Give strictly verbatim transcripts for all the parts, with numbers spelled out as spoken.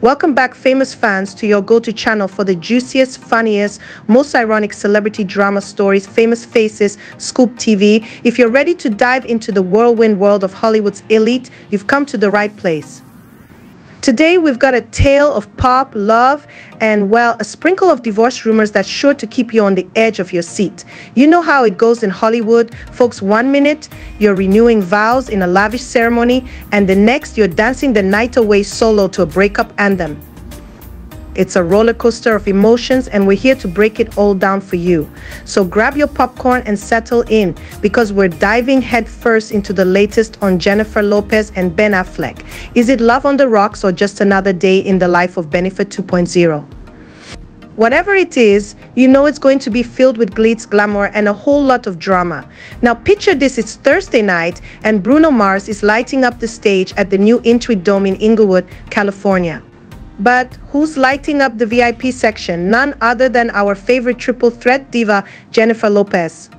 Welcome back, famous fans, to your go-to channel for the juiciest, funniest, most ironic celebrity drama stories, famous faces, Scoop T V. If you're ready to dive into the whirlwind world of Hollywood's elite, you've come to the right place. Today, we've got a tale of pop, love, and, well, a sprinkle of divorce rumors that's sure to keep you on the edge of your seat. You know how it goes in Hollywood, folks. One minute, you're renewing vows in a lavish ceremony, and the next, you're dancing the night away solo to a breakup anthem. It's a roller coaster of emotions, and we're here to break it all down for you. So grab your popcorn and settle in, because we're diving headfirst into the latest on Jennifer Lopez and Ben Affleck. Is it love on the rocks or just another day in the life of Bennifer two point oh? Whatever it is, you know it's going to be filled with glitz, glamour, and a whole lot of drama. Now picture this, it's Thursday night, and Bruno Mars is lighting up the stage at the new Intuit Dome in Inglewood, California. But who's lighting up the V I P section? None other than our favorite triple threat diva, Jennifer Lopez.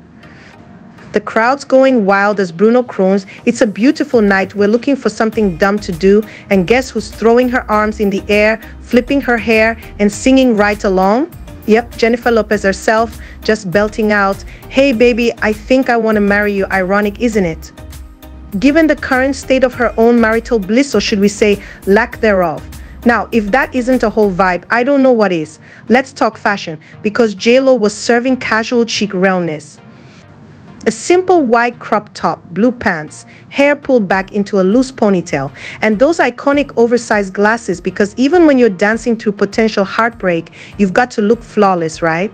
The crowd's going wild as Bruno croons, "It's a beautiful night, we're looking for something dumb to do," and guess who's throwing her arms in the air, flipping her hair, and singing right along? Yep, Jennifer Lopez herself, just belting out, "Hey baby, I think I want to marry you." Ironic, isn't it? Given the current state of her own marital bliss, or should we say lack thereof. Now, if that isn't a whole vibe, I don't know what is. Let's talk fashion, because J Lo was serving casual chic realness. A simple white crop top, blue pants, hair pulled back into a loose ponytail, and those iconic oversized glasses, because even when you're dancing through potential heartbreak, you've got to look flawless, right?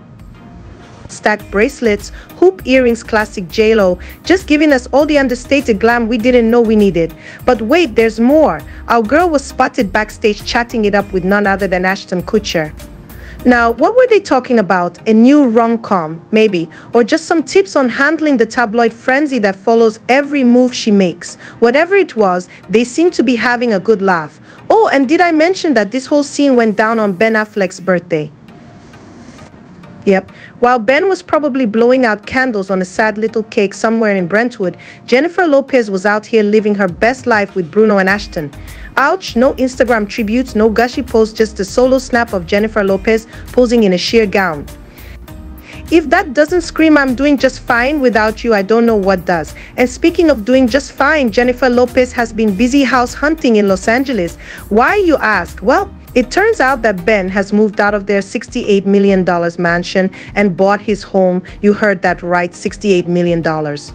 Stacked bracelets, hoop earrings, classic J Lo, just giving us all the understated glam we didn't know we needed. But wait, there's more. Our girl was spotted backstage chatting it up with none other than Ashton Kutcher. Now, what were they talking about? A new rom-com, maybe, or just some tips on handling the tabloid frenzy that follows every move she makes. Whatever it was, they seemed to be having a good laugh. Oh, and did I mention that this whole scene went down on Ben Affleck's birthday? Yep. While Ben was probably blowing out candles on a sad little cake somewhere in Brentwood, Jennifer Lopez was out here living her best life with Bruno and Ashton. Ouch, no Instagram tributes, no gushy posts, just a solo snap of Jennifer Lopez posing in a sheer gown. If that doesn't scream "I'm doing just fine without you," I don't know what does. And speaking of doing just fine, Jennifer Lopez has been busy house hunting in Los Angeles. Why, you ask? Well, it turns out that Ben has moved out of their sixty-eight million dollar mansion and bought his home. You heard that right, sixty-eight million dollars.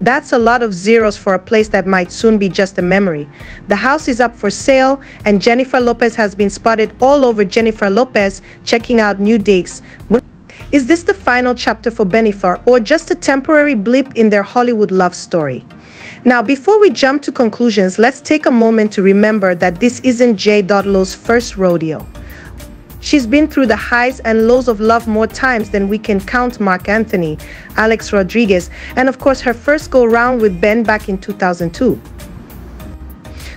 That's a lot of zeros for a place that might soon be just a memory. The house is up for sale, and Jennifer Lopez has been spotted all over Jennifer Lopez checking out new digs. Is this the final chapter for Bennifer, or just a temporary blip in their Hollywood love story? Now, before we jump to conclusions, let's take a moment to remember that this isn't J Lo's first rodeo. She's been through the highs and lows of love more times than we can count. Mark Anthony, Alex Rodriguez, and of course her first go-round with Ben back in two thousand two.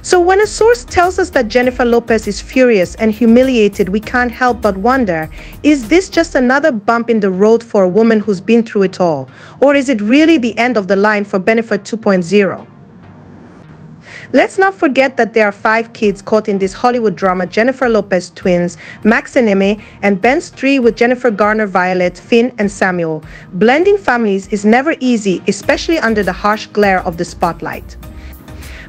So when a source tells us that Jennifer Lopez is furious and humiliated, we can't help but wonder, is this just another bump in the road for a woman who's been through it all? Or is it really the end of the line for Bennifer two point oh? Let's not forget that there are five kids caught in this Hollywood drama: Jennifer Lopez twins, Max and Emme, and Ben's three with Jennifer Garner, Violet, Finn, and Samuel. Blending families is never easy, especially under the harsh glare of the spotlight.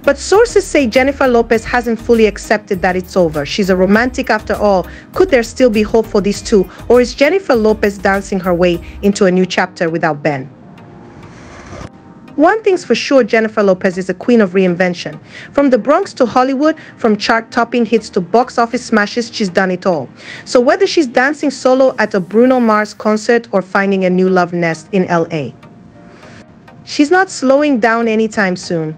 But sources say Jennifer Lopez hasn't fully accepted that it's over. She's a romantic after all. Could there still be hope for these two? Or is Jennifer Lopez dancing her way into a new chapter without Ben? One thing's for sure, Jennifer Lopez is a queen of reinvention. From the Bronx to Hollywood, from chart-topping hits to box office smashes, she's done it all. So whether she's dancing solo at a Bruno Mars concert or finding a new love nest in L A, she's not slowing down anytime soon.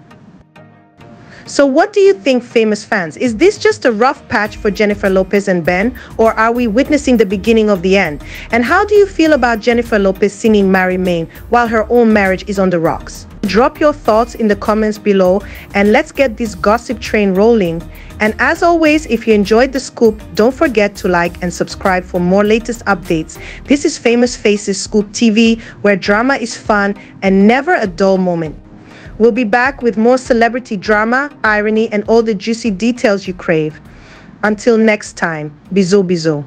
So what do you think, famous fans? Is this just a rough patch for Jennifer Lopez and Ben, or are we witnessing the beginning of the end? And how do you feel about Jennifer Lopez singing "Marry Me" while her own marriage is on the rocks? Drop your thoughts in the comments below, and let's get this gossip train rolling. And as always, if you enjoyed the scoop, don't forget to like and subscribe for more latest updates. This is Famous Faces Scoop T V, where drama is fun and never a dull moment. We'll be back with more celebrity drama, irony, and all the juicy details you crave. Until next time, bizo bizo.